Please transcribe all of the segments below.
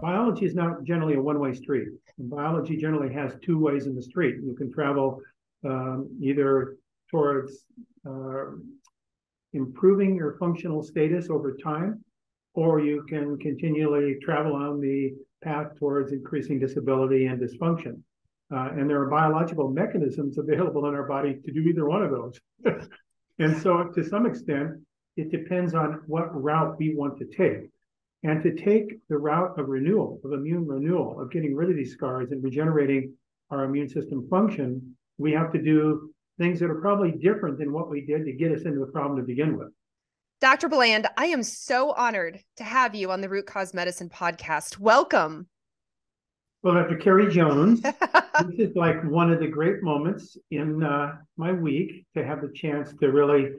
Biology is not generally a one-way street. Biology generally has two ways in the street. You can travel either towards improving your functional status over time, or you can continually travel on the path towards increasing disability and dysfunction. And there are biological mechanisms available in our body to do either one of those. And so to some extent, it depends on what route we want to take. And to take the route of renewal, of immune renewal, of getting rid of these scars and regenerating our immune system function, we have to do things that are probably different than what we did to get us into the problem to begin with. Dr. Bland, I am so honored to have you on the Root Cause Medicine podcast. Welcome. Well, Dr. Carrie Jones, this is like one of the great moments in my week to have the chance to really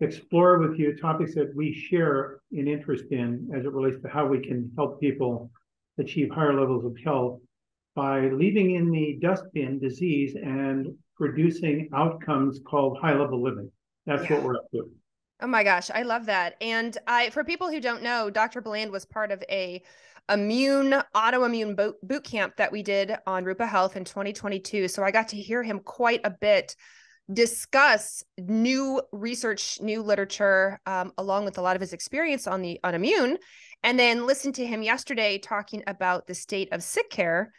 explore with you topics that we share an interest in as it relates to how we can help people achieve higher levels of health by leaving in the dustbin disease and producing outcomes called high-level living. That's what we're up to. Oh my gosh, I love that. And for people who don't know, Dr. Bland was part of a autoimmune boot camp that we did on Rupa Health in 2022. So I got to hear him quite a bit discuss new research, new literature, along with a lot of his experience on the autoimmune, and then listen to him yesterday talking about the state of sick care,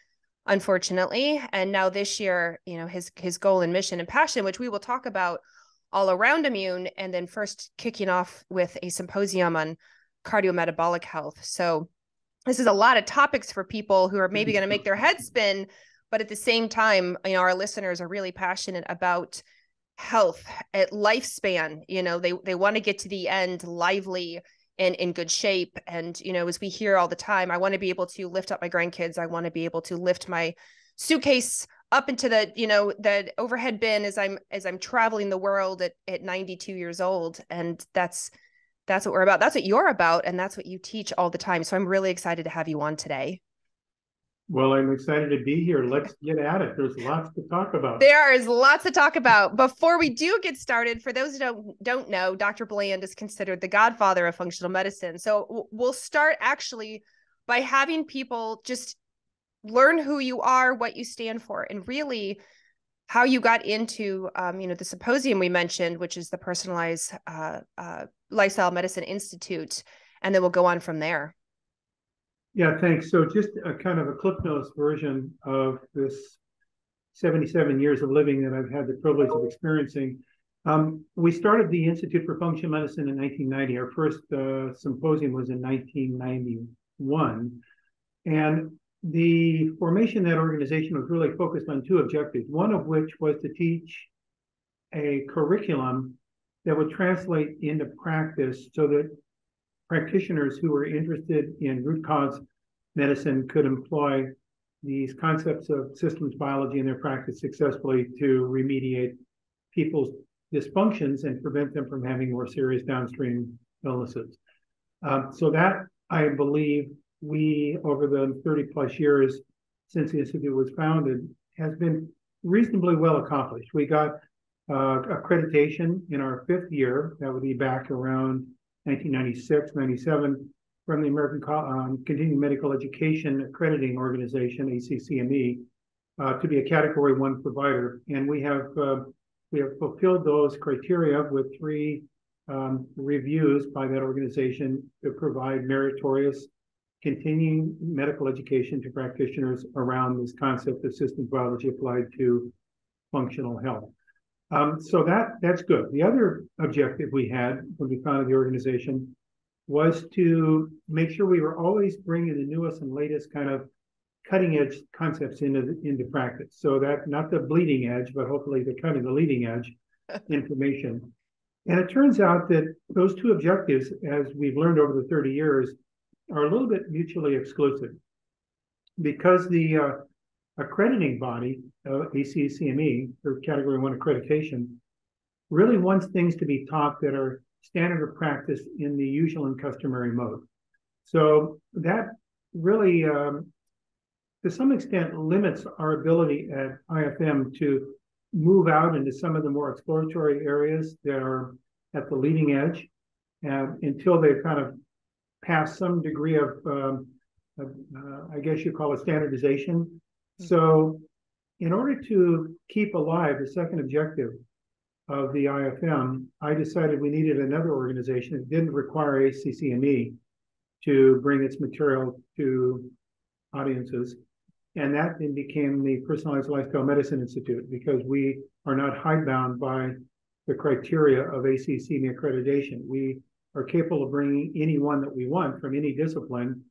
unfortunately. And now this year, you know, his goal and mission and passion, which we will talk about all around immune, and then first kicking off with a symposium on cardiometabolic health. So this is a lot of topics for people who are maybe going to make their head spin, but at the same time, you know, our listeners are really passionate about health at lifespan. You know, they want to get to the end lively and in good shape. And, you know, as we hear all the time, I want to be able to lift up my grandkids. I want to be able to lift my suitcase up into the, you know, the overhead bin as I'm traveling the world at 92 years old. And that's what we're about. That's what you're about. And that's what you teach all the time. So I'm really excited to have you on today. Well, I'm excited to be here. Let's get at it. There's lots to talk about. There is lots to talk about. Before we do get started, for those who don't know, Dr. Bland is considered the godfather of functional medicine. So we'll start actually by having people just learn who you are, what you stand for, and really how you got into, you know, the symposium we mentioned, which is the Personalized Lifestyle Medicine Institute. And then we'll go on from there. Yeah, thanks. So just a kind of a Cliff Notes version of this 77 years of living that I've had the privilege of experiencing. We started the Institute for Functional Medicine in 1990. Our first symposium was in 1991. And the formation of that organization was really focused on two objectives, one of which was to teach a curriculum that would translate into practice so that practitioners who were interested in root cause medicine could employ these concepts of systems biology in their practice successfully to remediate people's dysfunctions and prevent them from having more serious downstream illnesses. So that, I believe, we, over the 30 plus years since the Institute was founded, has been reasonably well accomplished. We got accreditation in our fifth year. That would be back around 1996, 97, from the American Continuing Medical Education Accrediting Organization, ACCME, to be a Category 1 provider. And we have fulfilled those criteria with three reviews by that organization to provide meritorious continuing medical education to practitioners around this concept of systems biology applied to functional health. So that's good. The other objective we had when we founded the organization was to make sure we were always bringing the newest and latest kind of cutting edge concepts into practice. So that, not the bleeding edge, but hopefully the kind of the leading edge information. And it turns out that those two objectives, as we've learned over the 30 years, are a little bit mutually exclusive, because the accrediting body, ACCME, or Category 1 accreditation, really wants things to be taught that are standard of practice in the usual and customary mode. So that really, to some extent, limits our ability at IFM to move out into some of the more exploratory areas that are at the leading edge until they've kind of passed some degree of I guess you call it standardization. So in order to keep alive the second objective of the IFM, I decided we needed another organization that didn't require ACCME to bring its material to audiences. And that then became the Personalized Lifestyle Medicine Institute, because we are not hidebound by the criteria of ACCME accreditation. We are capable of bringing anyone that we want from any discipline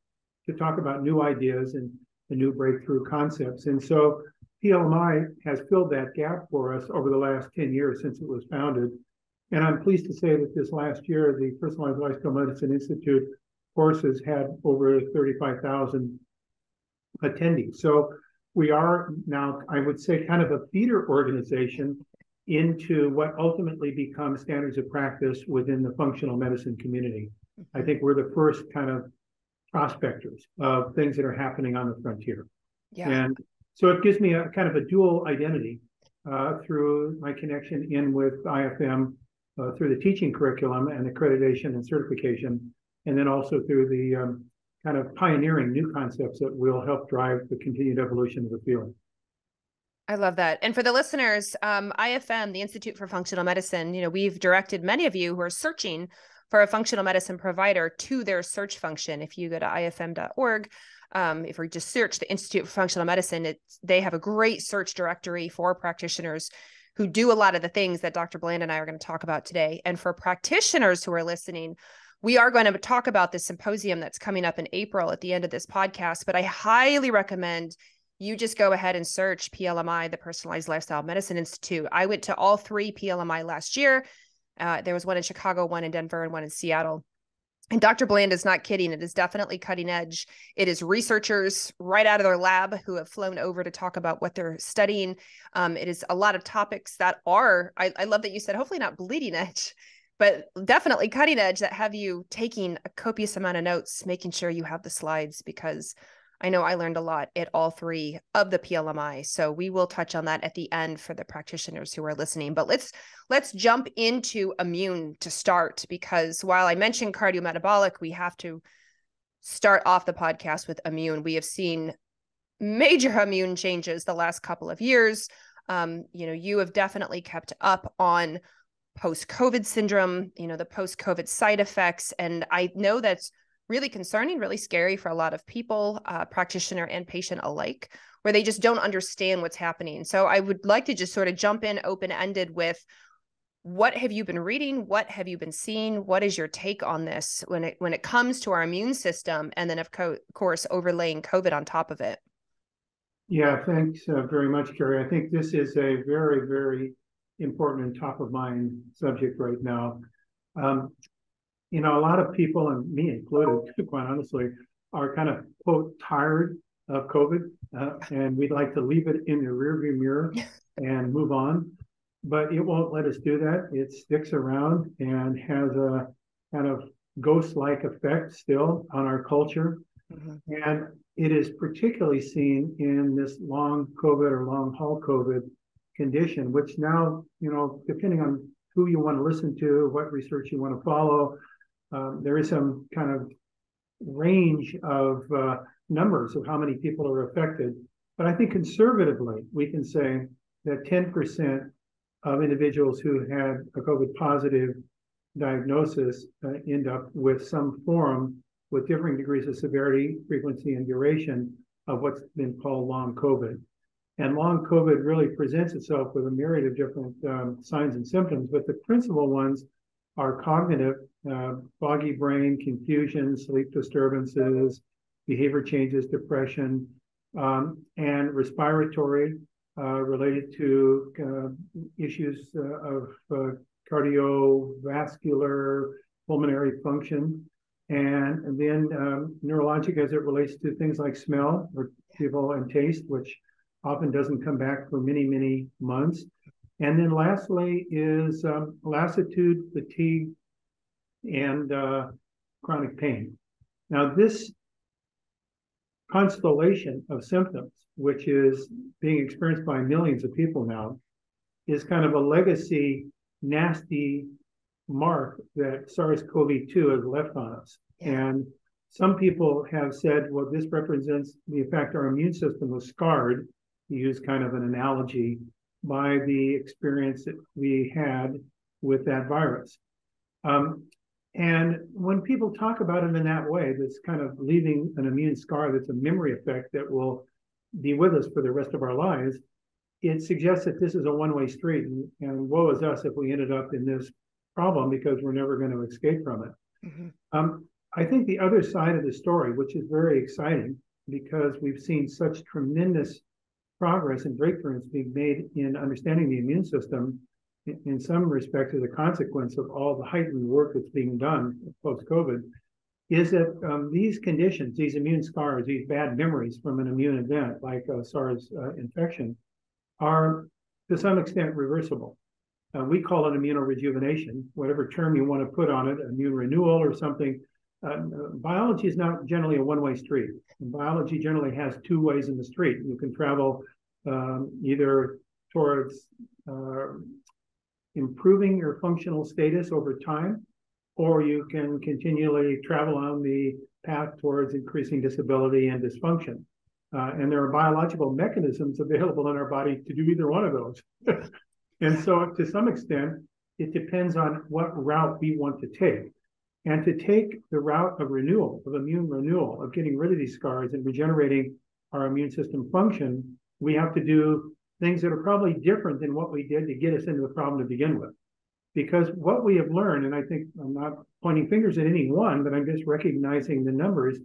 to talk about new ideas and the new breakthrough concepts. And so PLMI has filled that gap for us over the last 10 years since it was founded. And I'm pleased to say that this last year, the Personalized Lifestyle Medicine Institute courses had over 35,000 attendees. So we are now, I would say, kind of a feeder organization into what ultimately becomes standards of practice within the functional medicine community. I think we're the first kind of prospectors of things that are happening on the frontier. Yeah. And so it gives me a kind of a dual identity through my connection in with IFM, through the teaching curriculum and accreditation and certification, and then also through the kind of pioneering new concepts that will help drive the continued evolution of the field. I love that. And for the listeners, IFM, the Institute for Functional Medicine, you know, we've directed many of you who are searching for a functional medicine provider to their search function. If you go to ifm.org, if we just search the Institute for Functional Medicine, they have a great search directory for practitioners who do a lot of the things that Dr. Bland and I are going to talk about today. And for practitioners who are listening, we are going to talk about this symposium that's coming up in April at the end of this podcast, but I highly recommend you just go ahead and search PLMI, the Personalized Lifestyle Medicine Institute. I went to all three PLMI last year. There was one in Chicago, one in Denver, and one in Seattle. And Dr. Bland is not kidding. It is definitely cutting edge. It is researchers right out of their lab who have flown over to talk about what they're studying. It is a lot of topics that are, I love that you said, hopefully not bleeding edge, but definitely cutting edge, that have you taking a copious amount of notes, making sure you have the slides, because I know I learned a lot at all three of the PLMI. So we will touch on that at the end for the practitioners who are listening. But let's jump into immune to start, because while I mentioned cardiometabolic, we have to start off the podcast with immune. We have seen major immune changes the last couple of years. You know, you have definitely kept up on post-COVID syndrome, you know, the post-COVID side effects. And I know that's really concerning, really scary for a lot of people, practitioner and patient alike, where they just don't understand what's happening. So I would like to just sort of jump in open-ended with, what have you been reading? What have you been seeing? What is your take on this when it comes to our immune system, and then of course overlaying COVID on top of it? Yeah, thanks very much, Carrie. I think this is a very, very important and top-of-mind subject right now. You know, a lot of people, and me included, quite honestly, are kind of, quote, tired of COVID, and we'd like to leave it in the rearview mirror and move on, but it won't let us do that. It sticks around and has a kind of ghost-like effect still on our culture, and it is particularly seen in this long COVID or long-haul COVID condition, which now, you know, depending on who you want to listen to, what research you want to follow, there is some kind of range of numbers of how many people are affected. But I think conservatively, we can say that 10% of individuals who had a COVID positive diagnosis end up with some form, with differing degrees of severity, frequency, and duration, of what's been called long COVID. And long COVID really presents itself with a myriad of different signs and symptoms, but the principal ones are cognitive, foggy brain, confusion, sleep disturbances, behavior changes, depression, and respiratory related to issues of cardiovascular, pulmonary function, and then neurologic as it relates to things like smell or people and taste, which often doesn't come back for many, many months. And then lastly is lassitude, fatigue, and chronic pain. Now, this constellation of symptoms, which is being experienced by millions of people now, is kind of a legacy, nasty mark that SARS-CoV-2 has left on us. Yeah. And Some people have said, well, this represents the effect our immune system was scarred, to use kind of an analogy, by the experience that we had with that virus. And when people talk about it in that way, that's kind of leaving an immune scar that's a memory effect that will be with us for the rest of our lives, it suggests that this is a one-way street, and woe is us if we ended up in this problem because we're never going to escape from it. Mm-hmm. I think the other side of the story, which is very exciting because we've seen such tremendous progress and breakthroughs being made in understanding the immune system, in some respects as a consequence of all the heightened work that's being done post-COVID, is that these conditions, these immune scars, these bad memories from an immune event like a SARS infection, are to some extent reversible. We call it immunorejuvenation, whatever term you want to put on it, immune renewal or something. Biology is not generally a one-way street. And biology generally has two ways in the street. You can travel either towards improving your functional status over time, or you can continually travel on the path towards increasing disability and dysfunction. And there are biological mechanisms available in our body to do either one of those. And so to some extent, it depends on what route we want to take. And to take the route of renewal, of immune renewal, of getting rid of these scars and regenerating our immune system function, we have to do things that are probably different than what we did to get us into the problem to begin with. Because what we have learned, and I think I'm not pointing fingers at any one, but I'm just recognizing the numbers,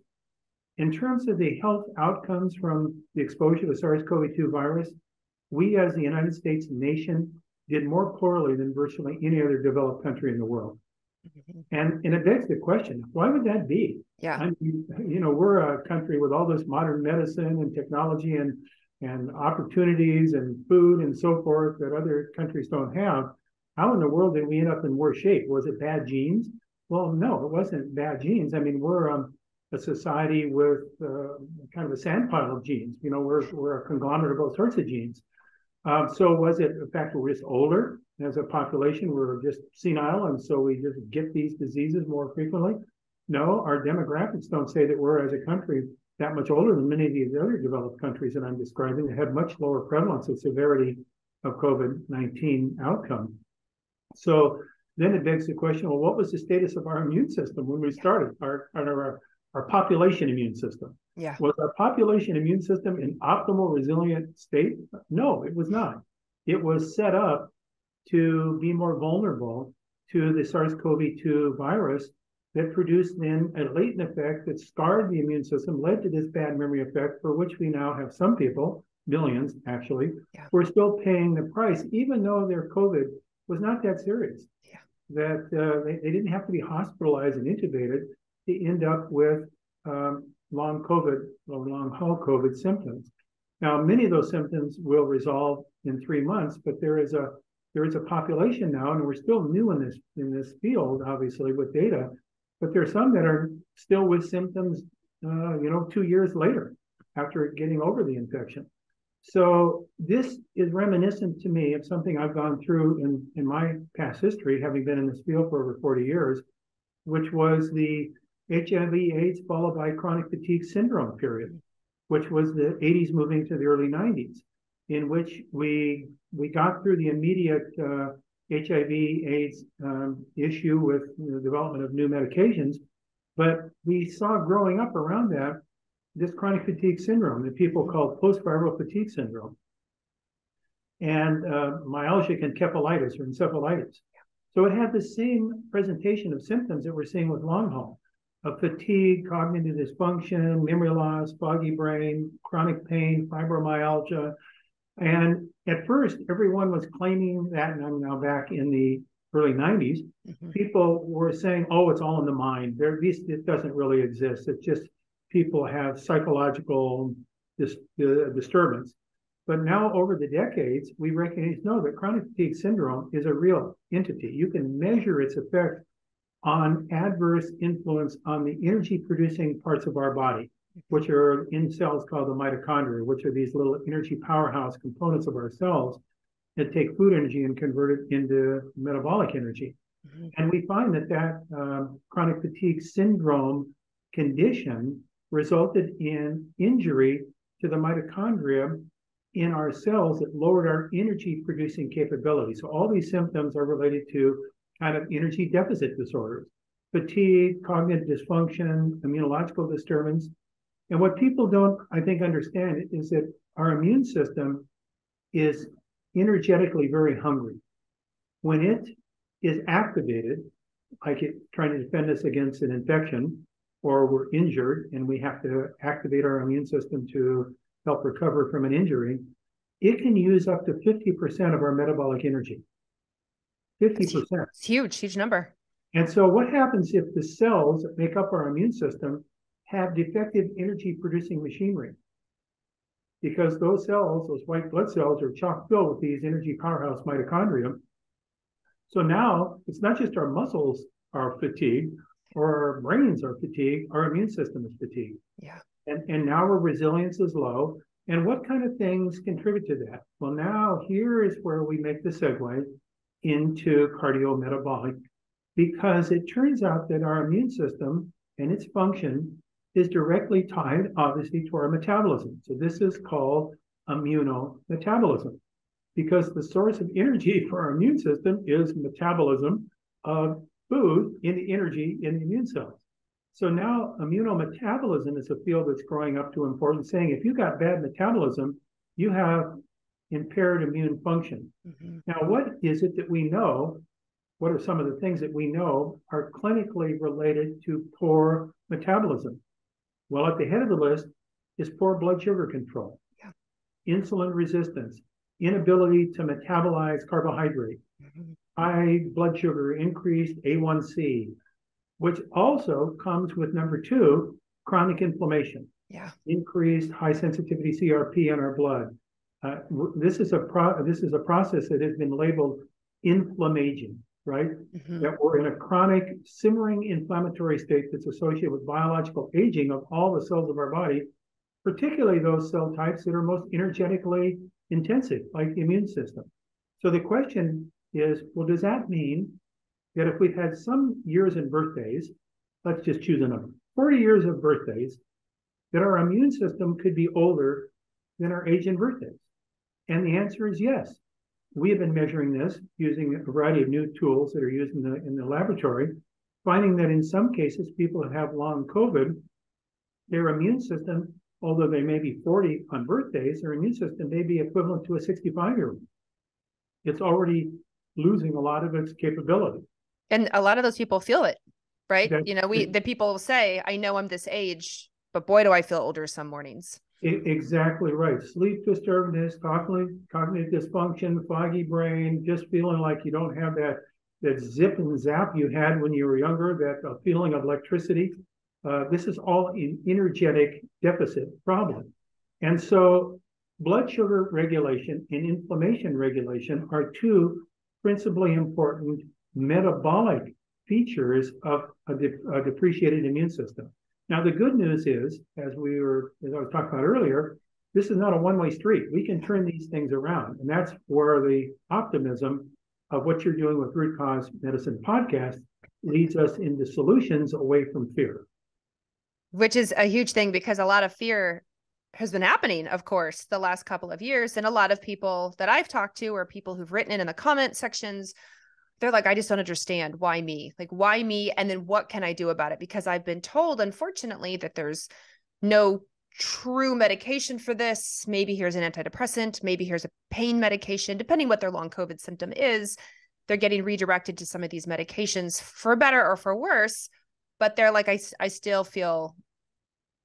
in terms of the health outcomes from the exposure to SARS-CoV-2 virus, we as the United States nation did more poorly than virtually any other developed country in the world. And it begs the question, why would that be? Yeah, I mean, you know, we're a country with all this modern medicine and technology and opportunities and food and so forth that other countries don't have. How in the world did we end up in worse shape? Was it bad genes? Well, no, it wasn't bad genes. I mean, we're a society with kind of a sandpile of genes. You know, we're a conglomerate of all sorts of genes. So was it the fact we're just older as a population? We're just senile, and so we just get these diseases more frequently? No, our demographics don't say that we're, as a country, that much older than many of these other developed countries that I'm describing that have much lower prevalence and severity of COVID-19 outcome. So then it begs the question, well, what was the status of our immune system when we started, our population immune system? Yeah. Was our population immune system in optimal resilient state? No, it was not. It was set up to be more vulnerable to the SARS-CoV-2 virus that produced then a latent effect that scarred the immune system, led to this bad memory effect for which we now have some people, millions actually, yeah, who are still paying the price, even though their COVID was not that serious, yeah, that they didn't have to be hospitalized and intubated to end up with long COVID or long haul COVID symptoms. Now, many of those symptoms will resolve in 3 months, but there is a population now, and we're still new in this field, obviously, with data, but there are some that are still with symptoms, 2 years later after getting over the infection. So this is reminiscent to me of something I've gone through in my past history, having been in this field for over 40 years, which was the HIV/AIDS followed by chronic fatigue syndrome period, which was the 80s moving to the early 90s, in which we got through the immediate HIV/AIDS issue with the development of new medications, but we saw growing up around that this chronic fatigue syndrome that people call post-viral fatigue syndrome, and myalgic encephalitis or encephalitis. So it had the same presentation of symptoms that we're seeing with long haul, of fatigue, cognitive dysfunction, memory loss, foggy brain, chronic pain, fibromyalgia. And at first, everyone was claiming that, and I'm now back in the early 90s, mm-hmm, people were saying, oh, it's all in the mind. It doesn't really exist. It's just people have psychological disturbance. But now over the decades, we recognize, no, that chronic fatigue syndrome is a real entity. You can measure its effect on adverse influence on the energy-producing parts of our body, which are in cells called the mitochondria, which are these little energy powerhouse components of our cells that take food energy and convert it into metabolic energy. Mm-hmm. And we find that chronic fatigue syndrome condition resulted in injury to the mitochondria in our cells that lowered our energy-producing capability. So all these symptoms are related to kind of energy deficit disorders, fatigue, cognitive dysfunction, immunological disturbance. And what people don't, I think, understand is that our immune system is energetically very hungry. When it is activated, like it's trying to defend us against an infection, or we're injured and we have to activate our immune system to help recover from an injury, it can use up to 50% of our metabolic energy. 50%. It's huge, huge number. And so what happens if the cells that make up our immune system have defective energy-producing machinery? Because those cells, those white blood cells, are chock-filled with these energy powerhouse mitochondria. So now it's not just our muscles are fatigued, or our brains are fatigued, our immune system is fatigued. Yeah. And now our resilience is low. And what kind of things contribute to that? Well, now here is where we make the segue into cardiometabolic, because it turns out that our immune system and its function is directly tied, obviously, to our metabolism. So this is called immunometabolism, because the source of energy for our immune system is metabolism of food in the energy in the immune cells. So now immunometabolism is a field that's growing up to importance, saying if you got bad metabolism, you have impaired immune function. Mm-hmm. Now, what is it that we know? What are some of the things that we know are clinically related to poor metabolism? Well, at the head of the list is poor blood sugar control, yeah, insulin resistance, inability to metabolize carbohydrate, mm-hmm, high blood sugar, increased A1C, which also comes with number two, chronic inflammation, yeah, increased high sensitivity CRP in our blood. This is a process that has been labeled inflammaging, right? Mm-hmm. That we're in a chronic simmering inflammatory state that's associated with biological aging of all the cells of our body, particularly those cell types that are most energetically intensive, like the immune system. So the question is, well, does that mean that if we've had some years and birthdays, let's just choose a number, 40 years of birthdays, that our immune system could be older than our age and birthdays? And the answer is yes. We have been measuring this using a variety of new tools that are used in the laboratory, finding that in some cases, people that have long COVID, their immune system, although they may be 40 on birthdays, their immune system may be equivalent to a 65-year-old. It's already losing a lot of its capability. And a lot of those people feel it, right? That's, you know, the people say, I know I'm this age, but boy, do I feel older some mornings. Exactly right. Sleep disturbance, cognitive dysfunction, foggy brain, just feeling like you don't have that zip and zap you had when you were younger, that feeling of electricity. This is all an energetic deficit problem. And so blood sugar regulation and inflammation regulation are two principally important metabolic features of a depreciated immune system. Now, the good news is, as I was talking about earlier, this is not a one-way street. We can turn these things around. And that's where the optimism of what you're doing with Root Cause Medicine podcast leads us into solutions away from fear. Which is a huge thing, because a lot of fear has been happening, of course, the last couple of years. And a lot of people that I've talked to, or people who've written in the comment sections, they're like, I just don't understand. Why me? Like, why me? And then what can I do about it? Because I've been told, unfortunately, that there's no true medication for this. Maybe here's an antidepressant. Maybe here's a pain medication. Depending what their long COVID symptom is, they're getting redirected to some of these medications for better or for worse. But they're like, I still feel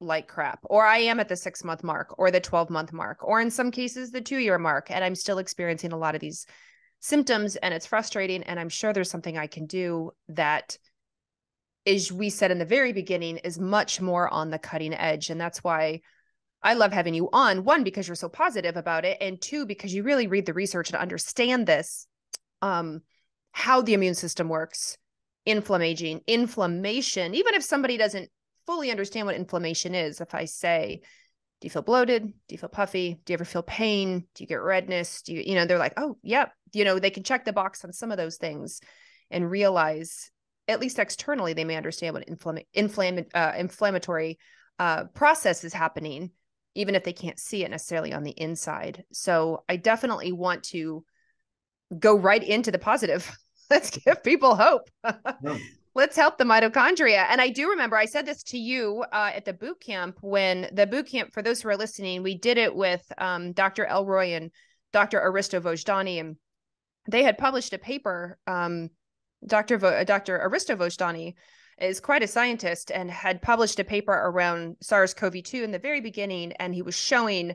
like crap, or I am at the 6-month mark or the 12-month mark, or in some cases, the 2-year mark. And I'm still experiencing a lot of these symptoms, and it's frustrating. And I'm sure there's something I can do that, as we said in the very beginning, is much more on the cutting edge. And that's why I love having you on, one, because you're so positive about it, and two, because you really read the research and understand this, how the immune system works, inflammation, even if somebody doesn't fully understand what inflammation is. If I say, do you feel bloated? Do you feel puffy? Do you ever feel pain? Do you get redness? Do you know, they're like, oh, yep. You know, they can check the box on some of those things and realize at least externally, they may understand what inflammatory process is happening, even if they can't see it necessarily on the inside. So I definitely want to go right into the positive. Let's give people hope. Yeah. Let's help the mitochondria. And I do remember I said this to you at the boot camp, when the boot camp, for those who are listening, we did it with Dr. Elroy and Dr. Aristo Vojdani, and they had published a paper. Dr. Aristo Vojdani is quite a scientist and had published a paper around SARS-CoV-2 in the very beginning, and he was showing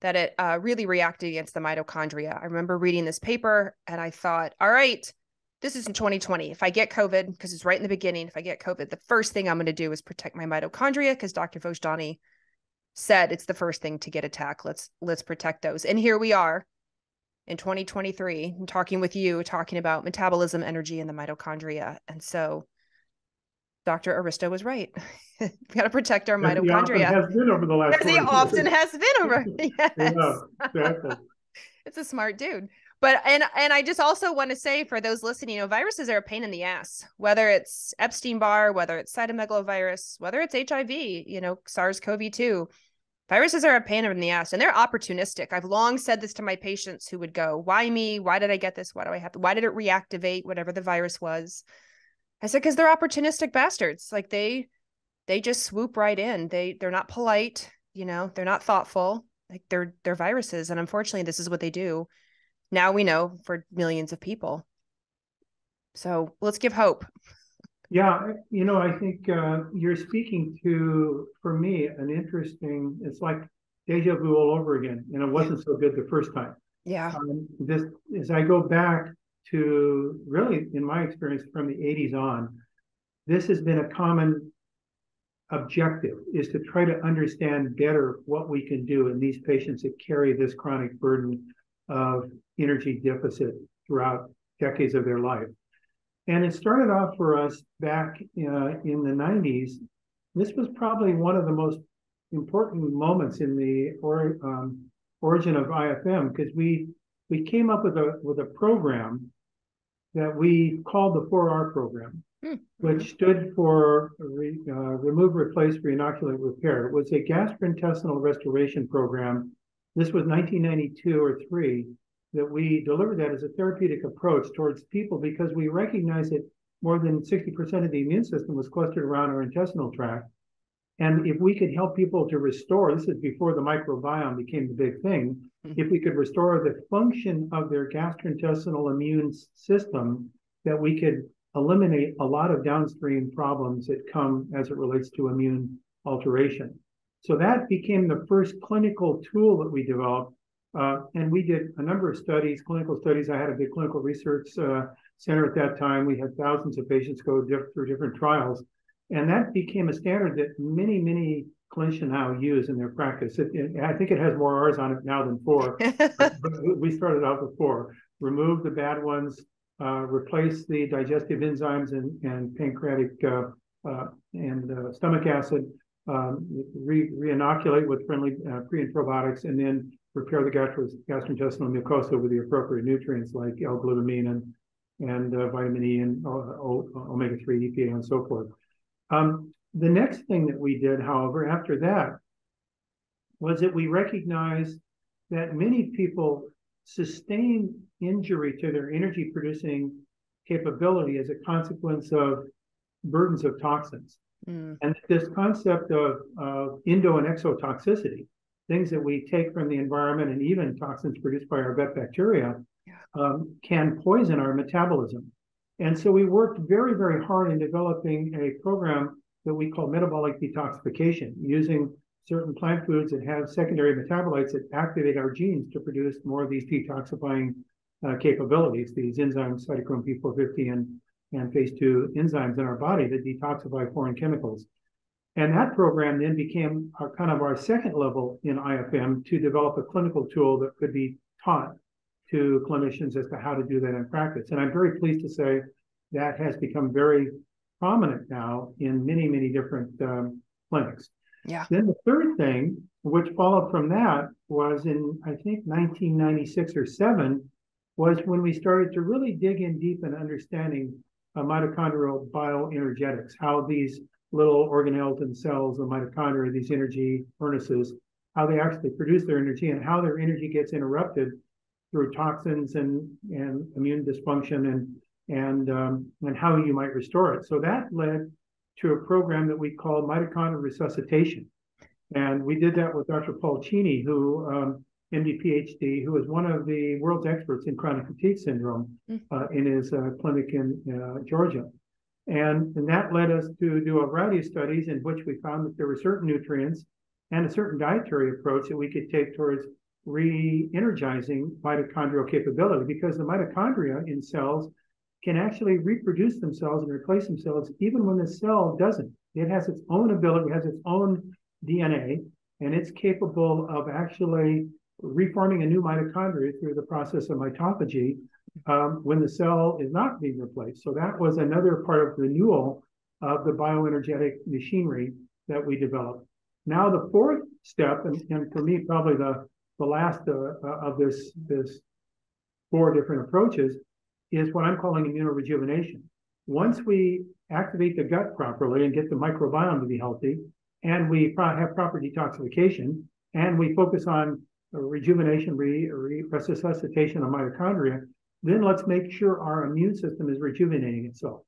that it really reacted against the mitochondria. I remember reading this paper and I thought, all right, this is in 2020. If I get COVID, because it's right in the beginning, if I get COVID, the first thing I'm going to do is protect my mitochondria, because Dr. Vojdani said it's the first thing to get attacked. Let's protect those. And here we are in 2023, I'm talking with you, talking about metabolism, energy, and the mitochondria. And so Dr. Aristo was right. We got to protect our mitochondria. As he often has been over. Yes. Yeah, it's a smart dude. But, and I just also want to say, for those listening, you know, viruses are a pain in the ass, whether it's Epstein-Barr, whether it's cytomegalovirus, whether it's HIV, you know, SARS-CoV-2. Viruses are a pain in the ass, and they're opportunistic. I've long said this to my patients who would go, why me? Why did I get this? Why do I have to? Why did it reactivate whatever the virus was? I said, because they're opportunistic bastards. Like they just swoop right in. They're not polite, you know, they're not thoughtful. Like they're viruses. And unfortunately, this is what they do. Now we know, for millions of people. So let's give hope. Yeah, you know, I think you're speaking to, for me, an interesting, it's like deja vu all over again, and it wasn't so good the first time. Yeah. This, as I go back to really, in my experience, from the 80s on, this has been a common objective, is to try to understand better what we can do in these patients that carry this chronic burden of energy deficit throughout decades of their life. And it started off for us back in the 90s. This was probably one of the most important moments in the origin of IFM, because we came up with a program that we called the 4R program, which stood for Remove, Replace, Reinoculate, Repair. It was a gastrointestinal restoration program. This was 1992 or 3. That we delivered that as a therapeutic approach towards people, because we recognized that more than 60% of the immune system was clustered around our intestinal tract. And if we could help people to restore, this is before the microbiome became the big thing, if we could restore the function of their gastrointestinal immune system, that we could eliminate a lot of downstream problems that come as it relates to immune alteration. So that became the first clinical tool that we developed. And we did a number of studies, clinical studies. I had a big clinical research center at that time. We had thousands of patients go through different trials. And that became a standard that many, many clinicians now use in their practice. I think it has more R's on it now than 4. We started out with 4. Remove the bad ones, replace the digestive enzymes and pancreatic and stomach acid, reinoculate with friendly pre and probiotics, and then repair the gastrointestinal mucosa with the appropriate nutrients like L-glutamine and vitamin E and omega-3, EPA, and so forth. The next thing that we did, however, after that, was that we recognized that many people sustain injury to their energy-producing capability as a consequence of burdens of toxins. And this concept of endo and exotoxicity, things that we take from the environment and even toxins produced by our gut bacteria, can poison our metabolism. And so we worked very, very hard in developing a program that we call metabolic detoxification, using certain plant foods that have secondary metabolites that activate our genes to produce more of these detoxifying capabilities, these enzymes, cytochrome P450 and phase 2 enzymes in our body that detoxify foreign chemicals. And that program then became our second level in IFM, to develop a clinical tool that could be taught to clinicians as to how to do that in practice. And I'm very pleased to say that has become very prominent now in many, many different clinics. Yeah. Then the third thing, which followed from that, was in, I think, 1996 or 7, was when we started to really dig in deep in understanding mitochondrial bioenergetics, how these little organelles and cells, the mitochondria, these energy furnaces, how they actually produce their energy and how their energy gets interrupted through toxins and immune dysfunction and how you might restore it. So that led to a program that we call mitochondrial resuscitation. And we did that with Dr. Paul Cheney, who MD, PhD, who is one of the world's experts in chronic fatigue syndrome in his clinic in Georgia. And that led us to do a variety of studies in which we found that there were certain nutrients and a certain dietary approach that we could take towards re-energizing mitochondrial capability, because the mitochondria in cells can actually reproduce themselves and replace themselves even when the cell doesn't. It has its own ability, it has its own DNA, and it's capable of actually reforming a new mitochondria through the process of mitophagy when the cell is not being replaced. So that was another part of renewal of the bioenergetic machinery that we developed. Now the fourth step, and for me probably the last of this four different approaches, is what I'm calling immunorejuvenation. Once we activate the gut properly and get the microbiome to be healthy, and we have proper detoxification, and we focus on rejuvenation, resuscitation of mitochondria, then let's make sure our immune system is rejuvenating itself.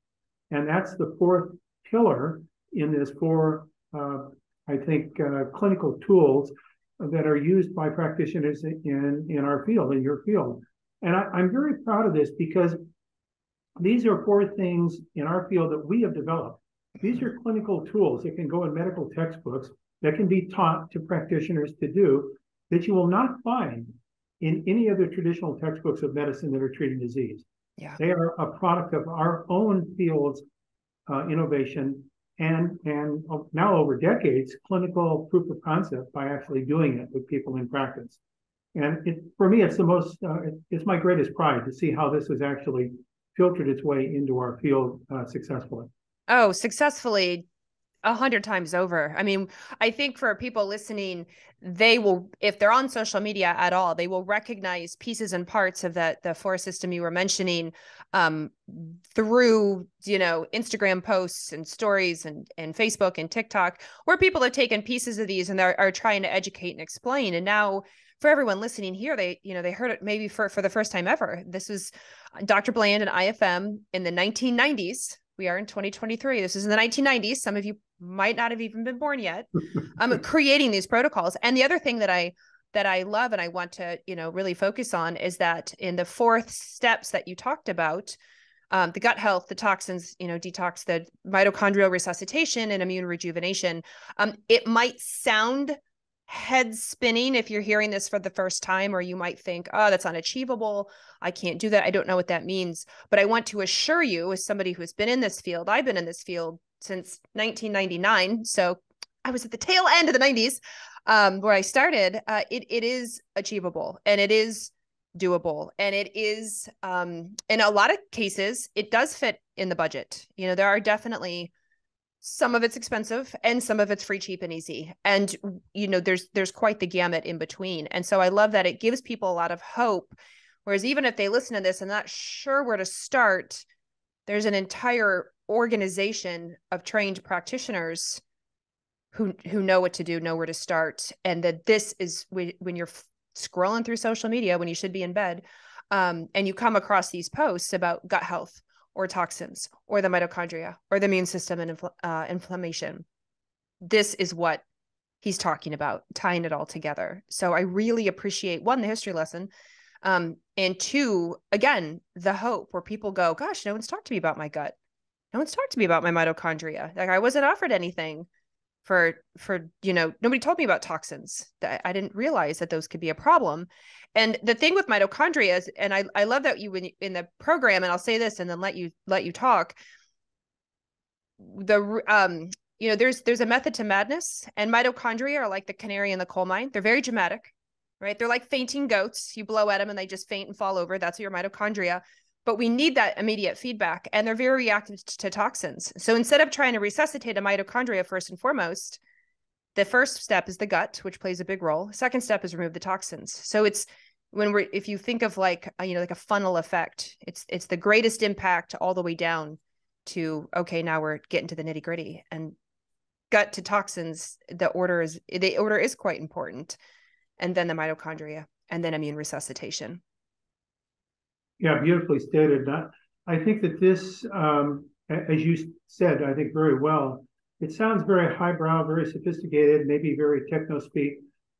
And that's the fourth pillar in this four, I think, clinical tools that are used by practitioners in our field, in your field. And I'm very proud of this, because these are four things in our field that we have developed. These are clinical tools that can go in medical textbooks, that can be taught to practitioners to do, that you will not find in any other traditional textbooks of medicine that are treating disease. Yeah. They are a product of our own field's innovation and now over decades, clinical proof of concept by actually doing it with people in practice. And for me, it's the most, it's my greatest pride to see how this has actually filtered its way into our field successfully. Oh, successfully 100 times over. I mean, I think for people listening, they will, if they're on social media at all, they will recognize pieces and parts of that, the four system you were mentioning through, you know, Instagram posts and stories and Facebook and TikTok, where people have taken pieces of these and are trying to educate and explain. And now, for everyone listening here, they, you know, they heard it maybe for the first time ever. This was Dr. Bland and IFM in the 1990s. We are in 2023. This is in the 1990s. Some of you might not have even been born yet, creating these protocols. And the other thing that I love and I want to, you know, really focus on is that in the fourth steps that you talked about, the gut health, the toxins, you know, detox, the mitochondrial resuscitation and immune rejuvenation. It might sound head spinning if you're hearing this for the first time, or you might think, oh, that's unachievable. I can't do that. I don't know what that means. But I want to assure you, as somebody who's been in this field, I've been in this field since 1999. So I was at the tail end of the 90s where I started. It is achievable, and it is doable. And it is, in a lot of cases, it does fit in the budget. You know, there are definitely, some of it's expensive and some of it's free, cheap, and easy. And, you know, there's quite the gamut in between. And so I love that it gives people a lot of hope. Whereas even if they listen to this and not sure where to start, there's an entire organization of trained practitioners who know what to do, know where to start. And that this is when you're scrolling through social media, when you should be in bed, and you come across these posts about gut health, or toxins, or the mitochondria, or the immune system and inflammation. This is what he's talking about, tying it all together. So I really appreciate, one, the history lesson, and two, again, the hope, where people go, gosh, no one's talked to me about my gut. No one's talked to me about my mitochondria. Like, I wasn't offered anything for you know, nobody told me about toxins. I didn't realize that those could be a problem. And the thing with mitochondria is, and I love that you in the program, and I'll say this and then let you talk. The you know, there's a method to madness, and mitochondria are like the canary in the coal mine. They're very dramatic, right? They're like fainting goats. You blow at them and they just faint and fall over. That's your mitochondria. But we need that immediate feedback, and they're very reactive to toxins. So instead of trying to resuscitate a mitochondria first and foremost, the first step is the gut, which plays a big role. Second step is remove the toxins. So it's when if you think of like, you know, like a funnel effect, it's the greatest impact all the way down to, okay, now we're getting to the nitty gritty. And gut to toxins, the order is quite important. And then the mitochondria, and then immune resuscitation. Yeah, beautifully stated. I think that this, as you said, I think very well, it sounds very highbrow, very sophisticated, maybe very techno-speak,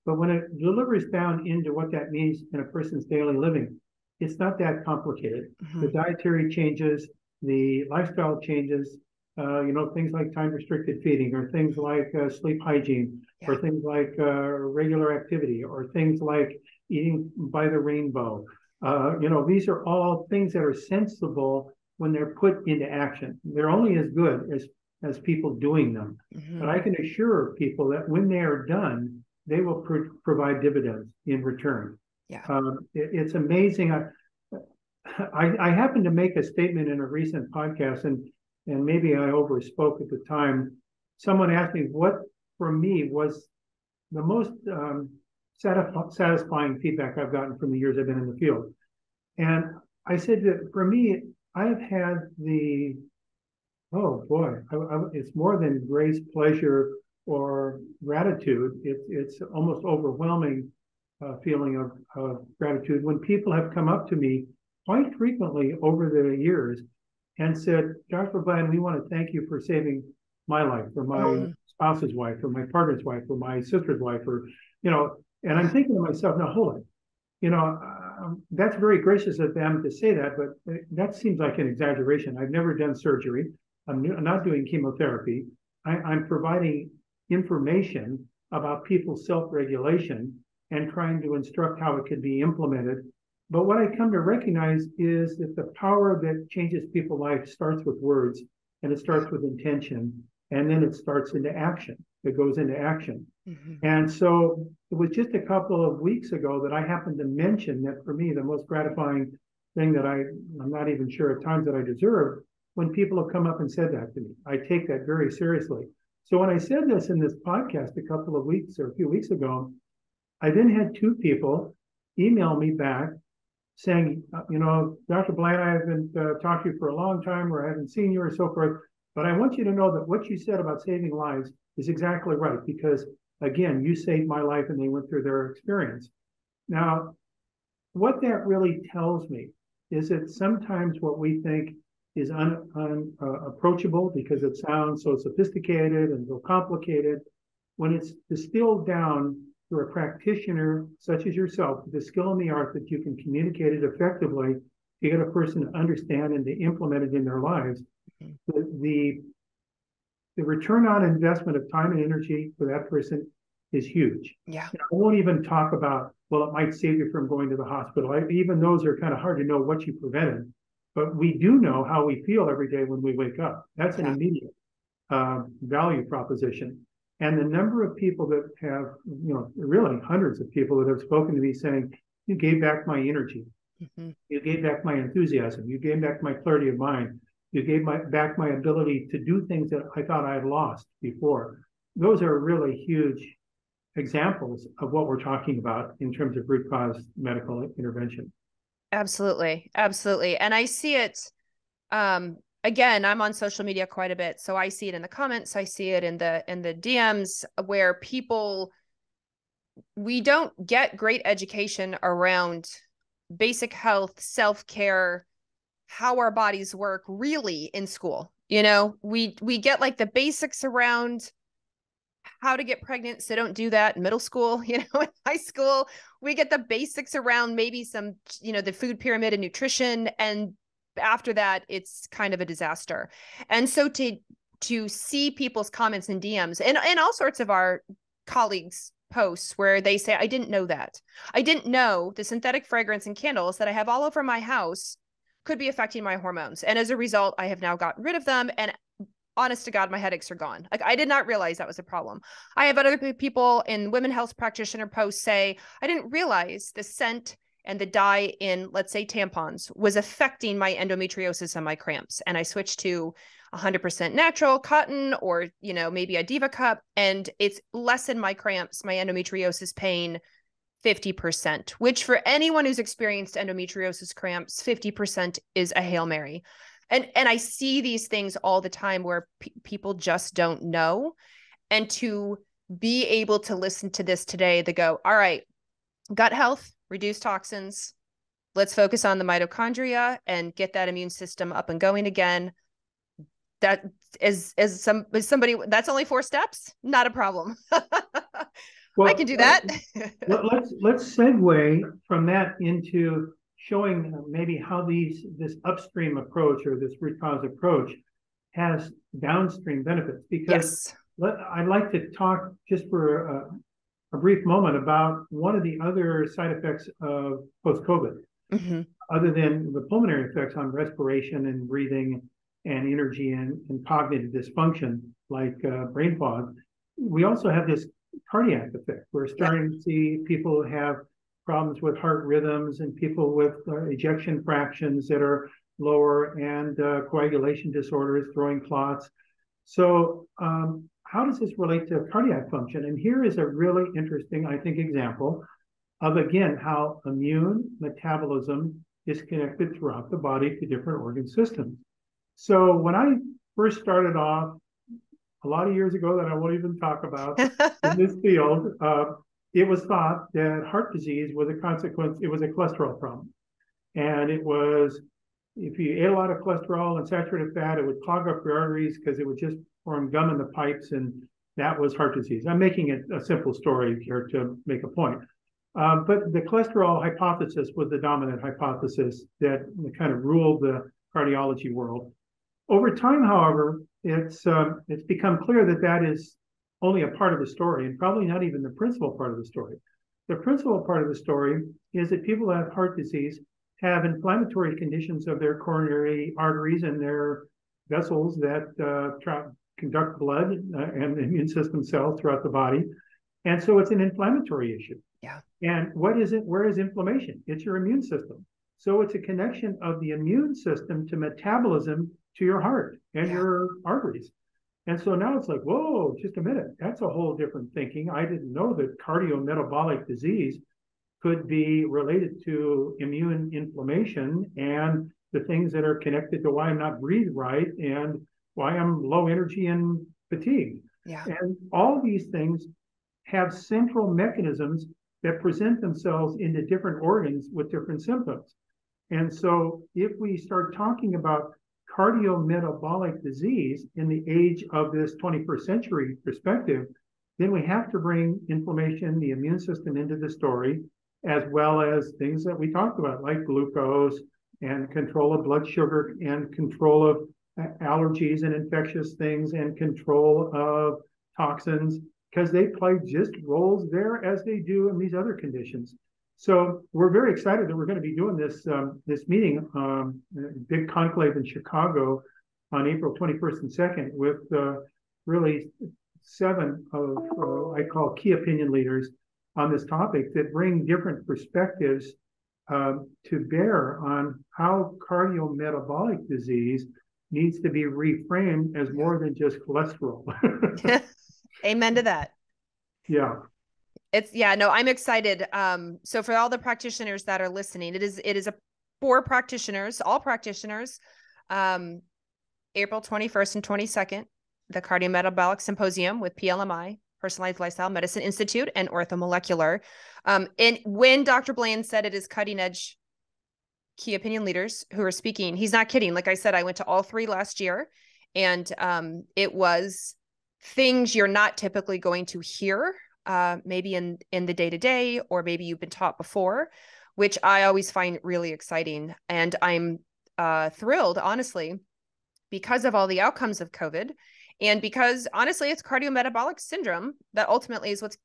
but when it delivers down into what that means in a person's daily living, it's not that complicated. Mm-hmm. The dietary changes, the lifestyle changes, things like time-restricted feeding, or things like sleep hygiene, yeah, or things like regular activity, or things like eating by the rainbow. These are all things that are sensible when they're put into action. They're only as good as people doing them. Mm-hmm. But I can assure people that when they are done, they will provide dividends in return. Yeah. It's amazing. I happened to make a statement in a recent podcast, and maybe I overspoke at the time. Someone asked me what, for me, was the most satisfying feedback I've gotten from the years I've been in the field. And I said that for me, I've had it's more than grace, pleasure, or gratitude. It's almost overwhelming feeling of gratitude when people have come up to me quite frequently over the years and said, Dr. Bland, we want to thank you for saving my life, or my spouse's wife, or my partner's wife, or my sister's wife, and I'm thinking to myself, now hold on, that's very gracious of them to say that, but that seems like an exaggeration. I've never done surgery. I'm not doing chemotherapy. I'm providing information about people's self-regulation and trying to instruct how it could be implemented. But what I come to recognize is that the power that changes people's lives starts with words, and it starts with intention, and then it starts into action. It goes into action. Mm-hmm. And so it was just a couple of weeks ago that I happened to mention that for me, the most gratifying thing that I'm not even sure at times that I deserve, when people have come up and said that to me. I take that very seriously. So when I said this in this podcast a few weeks ago, I then had two people email me back saying, Dr. Bland, I haven't talked to you for a long time, or I haven't seen you, or so forth, but I want you to know that what you said about saving lives is exactly right, because, again, you saved my life, and they went through their experience. Now, what that really tells me is that sometimes what we think is unapproachable because it sounds so sophisticated and so complicated, when it's distilled down for a practitioner such as yourself, with the skill and the art that you can communicate it effectively to get a person to understand and to implement it in their lives, the return on investment of time and energy for that person is huge. Yeah. And I won't even talk about, well, it might save you from going to the hospital. Even those are kind of hard to know what you prevented, but we do know how we feel every day when we wake up. That's an immediate value proposition. And the number of people that have, really hundreds of people that have spoken to me saying, you gave back my energy. Mm-hmm. You gave back my enthusiasm. You gave back my clarity of mind. You gave back my ability to do things that I thought I had lost before. Those are really huge examples of what we're talking about in terms of root cause medical intervention. Absolutely. Absolutely. And I see it, again, I'm on social media quite a bit, so I see it in the comments. I see it in the DMs where we don't get great education around basic health, self-care, how our bodies work really in school. We get like the basics around how to get pregnant, so don't do that in middle school, in high school. We get the basics around maybe some, the food pyramid and nutrition, and after that, it's kind of a disaster. And so to see people's comments and DMs and all sorts of our colleagues' posts where they say, I didn't know that. I didn't know the synthetic fragrance and candles that I have all over my house could be affecting my hormones. And as a result, I have now gotten rid of them. And honest to God, my headaches are gone. Like, I did not realize that was a problem. I have other people in women health practitioner posts say, I didn't realize the scent and the dye in, let's say, tampons was affecting my endometriosis and my cramps. And I switched to 100% natural cotton, or, maybe a Diva cup, and it's lessened my cramps, my endometriosis pain 50%, which for anyone who's experienced endometriosis cramps, 50% is a Hail Mary. And I see these things all the time where people just don't know. And to be able to listen to this today, to go, all right, gut health, reduce toxins. Let's focus on the mitochondria and get that immune system up and going again. That is, as somebody, that's only 4 steps, not a problem. Well, I can do that. let's segue from that into showing maybe how this upstream approach or this root cause approach has downstream benefits. Because yes. I'd like to talk just for a brief moment about one of the other side effects of post-COVID, mm-hmm. other than the pulmonary effects on respiration and breathing and energy and cognitive dysfunction, like brain fog. We also have this cardiac effect. We're starting to see people have problems with heart rhythms and people with ejection fractions that are lower and coagulation disorders, throwing clots. So how does this relate to cardiac function? And here is a really interesting, I think, example of, again, how immune metabolism is connected throughout the body to different organ systems. So when I first started off a lot of years ago that I won't even talk about in this field, it was thought that heart disease was a consequence, it was a cholesterol problem. And it was, if you ate a lot of cholesterol and saturated fat, it would clog up your arteries because it would just form gum in the pipes, and that was heart disease. I'm making it a simple story here to make a point. But the cholesterol hypothesis was the dominant hypothesis that kind of ruled the cardiology world. Over time, however, it's become clear that that is only a part of the story, and probably not even the principal part of the story. The principal part of the story is that people who have heart disease have inflammatory conditions of their coronary arteries and their vessels that conduct blood and immune system cells throughout the body. And so it's an inflammatory issue. Yeah. And what is it? Where is inflammation? It's your immune system. So it's a connection of the immune system to metabolism to your heart and your arteries. And so now it's like, whoa, just a minute. That's a whole different thinking. I didn't know that cardiometabolic disease could be related to immune inflammation and the things that are connected to why I'm not breathing right and why I'm low energy and fatigued. Yeah. And all these things have central mechanisms that present themselves into different organs with different symptoms. And so if we start talking about cardiometabolic disease in the age of this 21st century perspective, then we have to bring inflammation, the immune system, into the story, as well as things that we talked about, like glucose and control of blood sugar and control of allergies and infectious things and control of toxins, because they play just roles there as they do in these other conditions. So we're very excited that we're going to be doing this this meeting, big conclave in Chicago on April 21st and 2nd with really 7 of I call key opinion leaders on this topic that bring different perspectives to bear on how cardiometabolic disease needs to be reframed as more than just cholesterol. Amen to that. Yeah. I'm excited. So for all the practitioners that are listening, it is for practitioners, all practitioners, April 21st and 22nd, the Cardiometabolic Symposium with PLMI, Personalized Lifestyle Medicine Institute, and Orthomolecular. And when Dr. Bland said it is cutting edge key opinion leaders who are speaking, he's not kidding. Like I said, I went to all 3 last year, and it was things you're not typically going to hear. Maybe in the day-to-day, or maybe you've been taught before, which I always find really exciting. And I'm thrilled, honestly, because of all the outcomes of COVID, and because honestly, it's cardiometabolic syndrome that ultimately is what's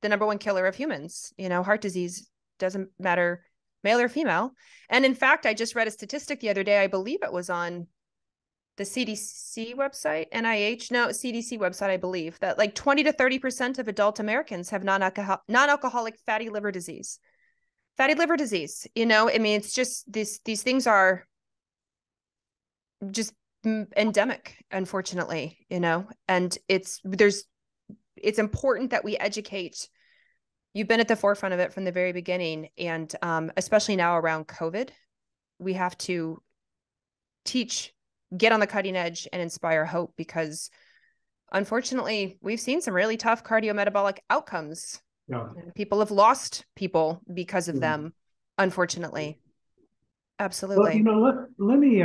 the #1 killer of humans. You know, heart disease doesn't matter male or female. And in fact, I just read a statistic the other day, I believe it was on the CDC website, CDC website, I believe, that like 20 to 30% of adult Americans have non-alcoholic fatty liver disease. Fatty liver disease, you know, I mean, it's just these things are just endemic, unfortunately, you know, and it's important that we educate. You've been at the forefront of it from the very beginning. And especially now around COVID, we have to teach get on the cutting edge and inspire hope, because unfortunately, we've seen some really tough cardiometabolic outcomes. Yeah. People have lost people because of them, unfortunately. Absolutely. Well, you know, let me,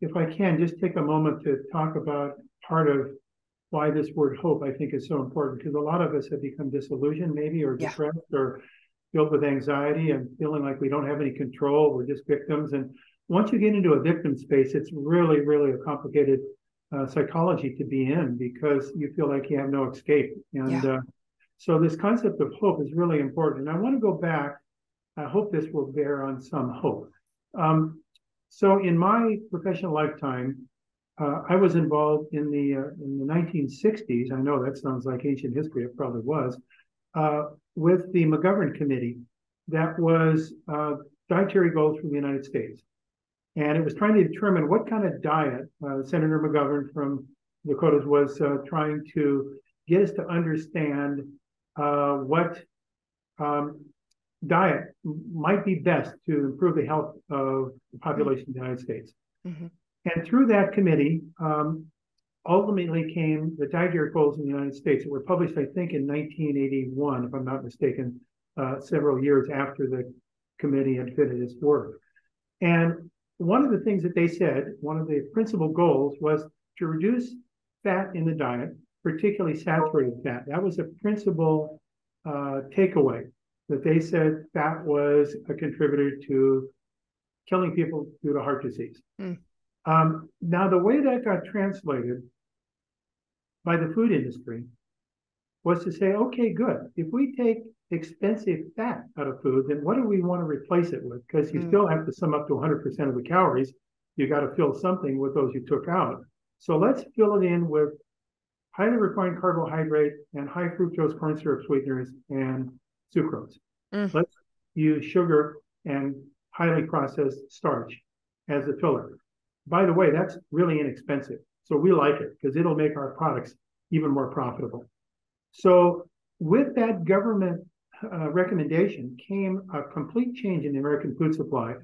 if I can, just take a moment to talk about part of why this word hope, I think, is so important, because a lot of us have become disillusioned, maybe, or depressed, or filled with anxiety and feeling like we don't have any control. We're just victims. And once you get into a victim space, it's really, really a complicated psychology to be in, because you feel like you have no escape. And so this concept of hope is really important. And I want to go back. I hope this will bear on some hope. So in my professional lifetime, I was involved in the 1960s. I know that sounds like ancient history. It probably was, with the McGovern Committee, that was dietary goals for the United States. And it was trying to determine what kind of diet Senator McGovern from Dakotas was trying to get us to understand what diet might be best to improve the health of the population of the United States. And through that committee, ultimately came the dietary goals in the United States that were published, I think, in 1981, if I'm not mistaken, several years after the committee had finished its work. And one of the things that they said, one of the principal goals, was to reduce fat in the diet, particularly saturated fat. That was a principal takeaway, that they said fat was a contributor to killing people due to heart disease. Now, the way that got translated by the food industry was to say, okay, good. If we take expensive fat out of food, then what do we want to replace it with? Because you still have to sum up to 100% of the calories. You got to fill something with those you took out. So let's fill it in with highly refined carbohydrate and high fructose corn syrup sweeteners and sucrose. Let's use sugar and highly processed starch as a filler. By the way, that's really inexpensive. So we like it because it'll make our products even more profitable. So with that government recommendation came a complete change in the American food supply.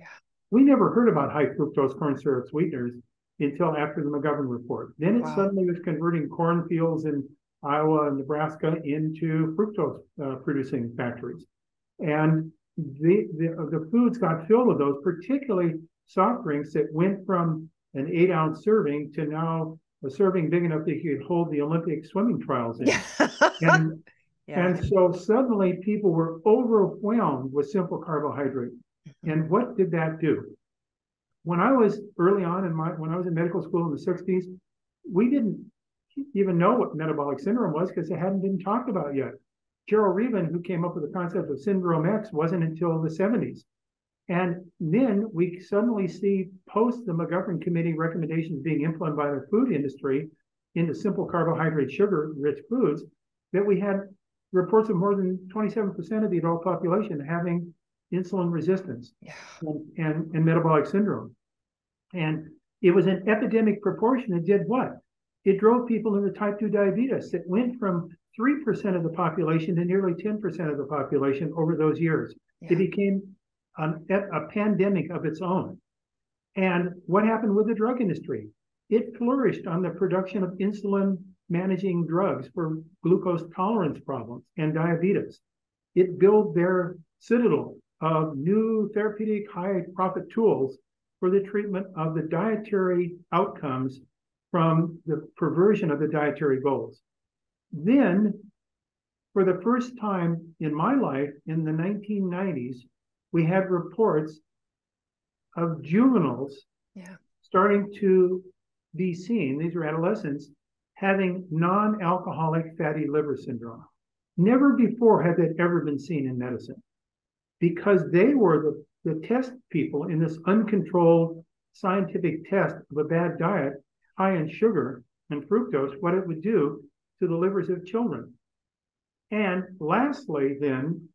We never heard about high fructose corn syrup sweeteners until after the McGovern report. Then it suddenly was converting cornfields in Iowa and Nebraska into fructose producing factories. And the foods got filled with those, particularly soft drinks that went from an 8-ounce serving to now a serving big enough that you could hold the Olympic swimming trials in. And so suddenly people were overwhelmed with simple carbohydrate. And what did that do? When I was early on in my, when I was in medical school in the 60s, we didn't even know what metabolic syndrome was because it hadn't been talked about yet. Gerald Reaven, who came up with the concept of Syndrome X, wasn't until the 70s. And then we suddenly see post the McGovern Committee recommendations being implemented by the food industry into simple carbohydrate, sugar-rich foods, that we had reports of more than 27% of the adult population having insulin resistance and metabolic syndrome. And it was an epidemic proportion. It did what? It drove people into type 2 diabetes. It went from 3% of the population to nearly 10% of the population over those years. It became a pandemic of its own. And what happened with the drug industry? It flourished on the production of insulin-managing drugs for glucose tolerance problems and diabetes. It built their citadel of new therapeutic high-profit tools for the treatment of the dietary outcomes from the perversion of the dietary goals. Then, for the first time in my life, in the 1990s, we had reports of juveniles starting to be seen, these are adolescents, having non-alcoholic fatty liver syndrome. Never before had that ever been seen in medicine, because they were the test people in this uncontrolled scientific test of a bad diet, high in sugar and fructose, what it would do to the livers of children. And lastly, then,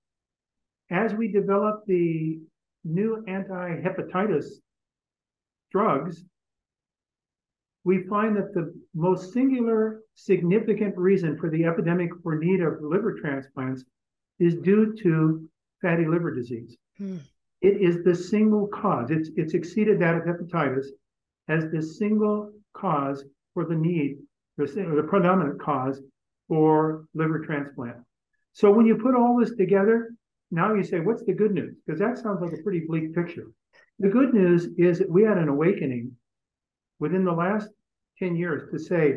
as we develop the new anti-hepatitis drugs, we find that the most singular significant reason for the epidemic for need of liver transplants is due to fatty liver disease. It is the single cause. It's exceeded that of hepatitis. as the single cause for the need, or the predominant cause for liver transplant. So when you put all this together, now you say, what's the good news? Because that sounds like a pretty bleak picture. The good news is that we had an awakening within the last 10 years to say,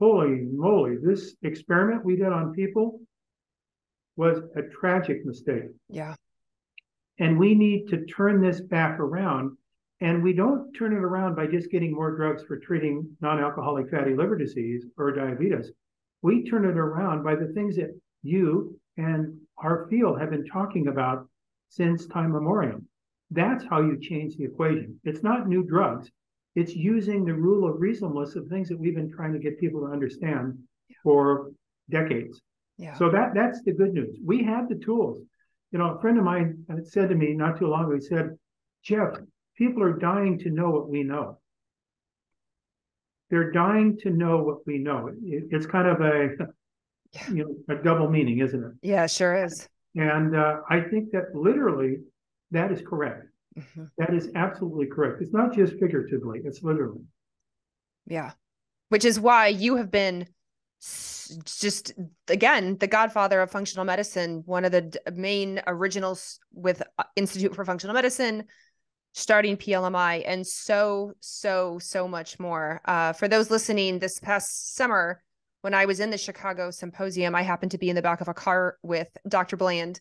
holy moly, this experiment we did on people was a tragic mistake. Yeah. And we need to turn this back around. And we don't turn it around by just getting more drugs for treating non-alcoholic fatty liver disease or diabetes. We turn it around by the things that you and our field have been talking about since time immemorial. That's how you change the equation. It's not new drugs. It's using the rule of reasonableness of things that we've been trying to get people to understand for decades. Yeah. So that's the good news. We have the tools. You know, a friend of mine said to me not too long ago, he said, Jeff, people are dying to know what we know. They're dying to know what we know. It's kind of a, you know, a double meaning, isn't it? Yeah, sure is. And I think that literally that is correct. Mm-hmm. That is absolutely correct. It's not just figuratively, it's literally. Yeah. Which is why you have been just, again, the godfather of functional medicine, one of the main originals with Institute for Functional Medicine, starting PLMI, and so much more. For those listening, this past summer, when I was in the Chicago symposium, I happened to be in the back of a car with Dr. Bland,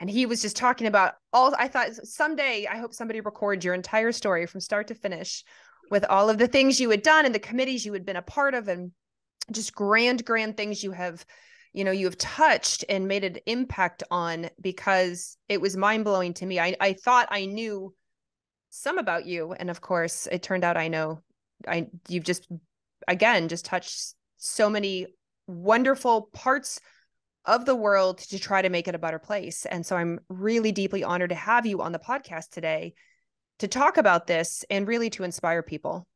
and he was just talking about all, I thought someday, I hope somebody records your entire story from start to finish with all of the things you had done and the committees you had been a part of, and just grand things you have, you know, you have touched and made an impact on, because it was mind-blowing to me. I thought I knew some about you. And of course, it turned out I know you've just, again, just touched so many wonderful parts of the world to try to make it a better place. And so I'm really deeply honored to have you on the podcast today to talk about this and really to inspire people.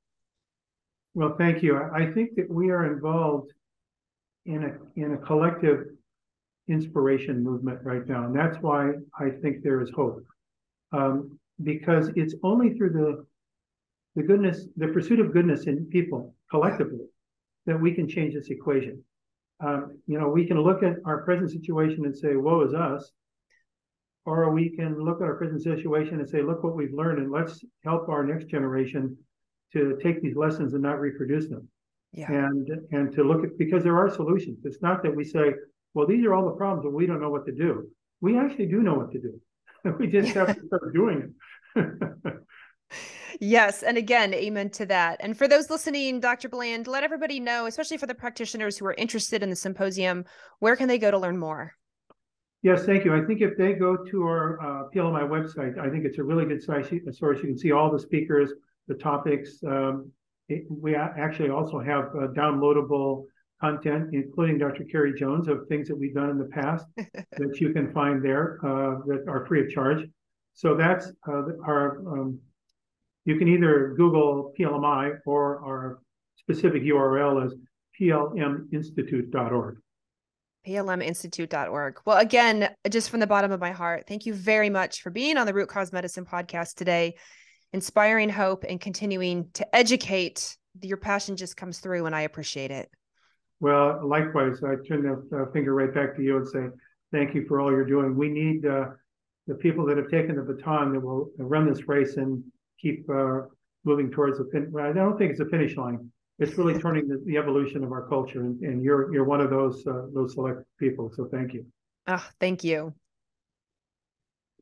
Well, thank you. I think that we are involved in a collective inspiration movement right now. And that's why I think there is hope. Because it's only through the goodness, the pursuit of goodness in people collectively, that we can change this equation. You know, we can look at our present situation and say, woe is us, or we can look at our present situation and say, look what we've learned, and let's help our next generation to take these lessons and not reproduce them. Yeah. And to look at, because there are solutions. It's not that we say, well, these are all the problems and we don't know what to do. We actually do know what to do. We just have to start doing it. Yes. And again, amen to that. And for those listening, Dr. Bland, let everybody know, especially for the practitioners who are interested in the symposium, where can they go to learn more? Yes, thank you. I think if they go to our PLMI website, I think it's a really good source. You can see all the speakers, the topics. We actually also have downloadable content, including Dr. Carrie Jones, of things that we've done in the past that you can find there that are free of charge. So that's our, you can either Google PLMI, or our specific URL is plminstitute.org. plminstitute.org. Well, again, just from the bottom of my heart, thank you very much for being on the Root Cause Medicine podcast today, inspiring hope and continuing to educate. Your passion just comes through, and I appreciate it. Well, likewise, I turn that finger right back to you and say, thank you for all you're doing. We need the people that have taken the baton that will run this race and keep moving towards the finish. Well, I don't think it's a finish line. It's really turning the evolution of our culture. And you're one of those select people. So thank you. Oh, thank you.